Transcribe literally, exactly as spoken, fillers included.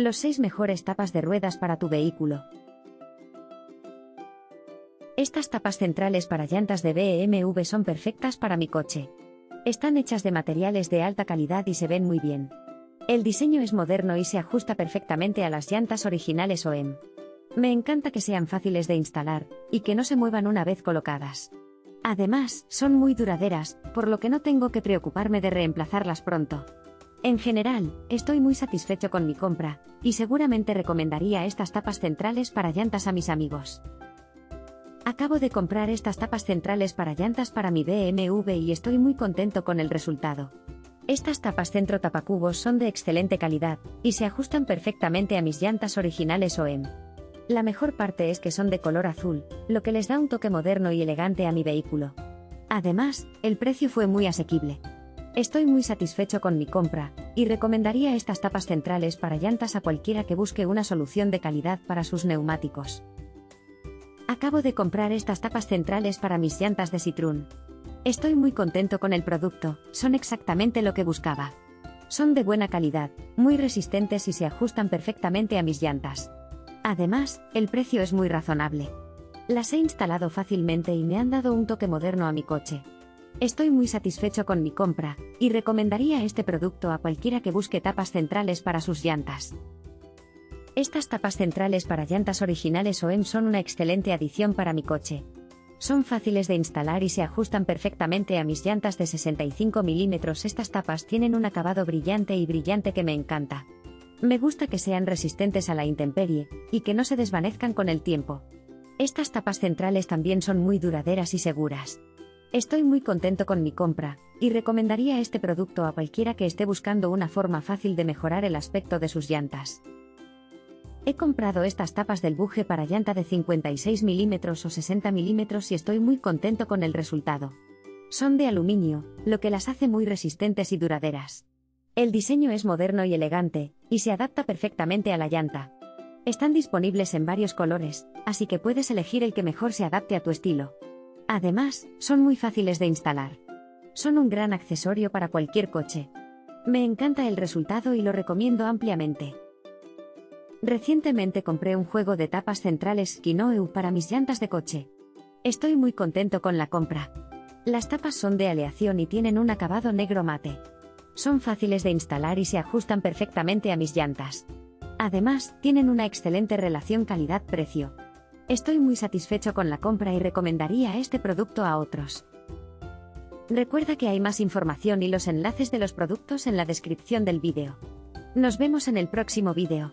Los seis mejores tapas de ruedas para tu vehículo. Estas tapas centrales para llantas de B M W son perfectas para mi coche. Están hechas de materiales de alta calidad y se ven muy bien. El diseño es moderno y se ajusta perfectamente a las llantas originales O E M. Me encanta que sean fáciles de instalar, y que no se muevan una vez colocadas. Además, son muy duraderas, por lo que no tengo que preocuparme de reemplazarlas pronto. En general, estoy muy satisfecho con mi compra, y seguramente recomendaría estas tapas centrales para llantas a mis amigos. Acabo de comprar estas tapas centrales para llantas para mi B M W y estoy muy contento con el resultado. Estas tapas centro tapacubos son de excelente calidad, y se ajustan perfectamente a mis llantas originales O E M. La mejor parte es que son de color azul, lo que les da un toque moderno y elegante a mi vehículo. Además, el precio fue muy asequible. Estoy muy satisfecho con mi compra, y recomendaría estas tapas centrales para llantas a cualquiera que busque una solución de calidad para sus neumáticos. Acabo de comprar estas tapas centrales para mis llantas de Citroën. Estoy muy contento con el producto, son exactamente lo que buscaba. Son de buena calidad, muy resistentes y se ajustan perfectamente a mis llantas. Además, el precio es muy razonable. Las he instalado fácilmente y me han dado un toque moderno a mi coche. Estoy muy satisfecho con mi compra, y recomendaría este producto a cualquiera que busque tapas centrales para sus llantas. Estas tapas centrales para llantas originales O E M son una excelente adición para mi coche. Son fáciles de instalar y se ajustan perfectamente a mis llantas de sesenta y cinco milímetros. Estas tapas tienen un acabado brillante y brillante que me encanta. Me gusta que sean resistentes a la intemperie, y que no se desvanezcan con el tiempo. Estas tapas centrales también son muy duraderas y seguras. Estoy muy contento con mi compra, y recomendaría este producto a cualquiera que esté buscando una forma fácil de mejorar el aspecto de sus llantas. He comprado estas tapas del buje para llanta de cincuenta y seis milímetros o sesenta milímetros y estoy muy contento con el resultado. Son de aluminio, lo que las hace muy resistentes y duraderas. El diseño es moderno y elegante, y se adapta perfectamente a la llanta. Están disponibles en varios colores, así que puedes elegir el que mejor se adapte a tu estilo. Además, son muy fáciles de instalar. Son un gran accesorio para cualquier coche. Me encanta el resultado y lo recomiendo ampliamente. Recientemente compré un juego de tapas centrales SkinoEu para mis llantas de coche. Estoy muy contento con la compra. Las tapas son de aleación y tienen un acabado negro mate. Son fáciles de instalar y se ajustan perfectamente a mis llantas. Además, tienen una excelente relación calidad-precio. Estoy muy satisfecho con la compra y recomendaría este producto a otros. Recuerda que hay más información y los enlaces de los productos en la descripción del vídeo. Nos vemos en el próximo vídeo.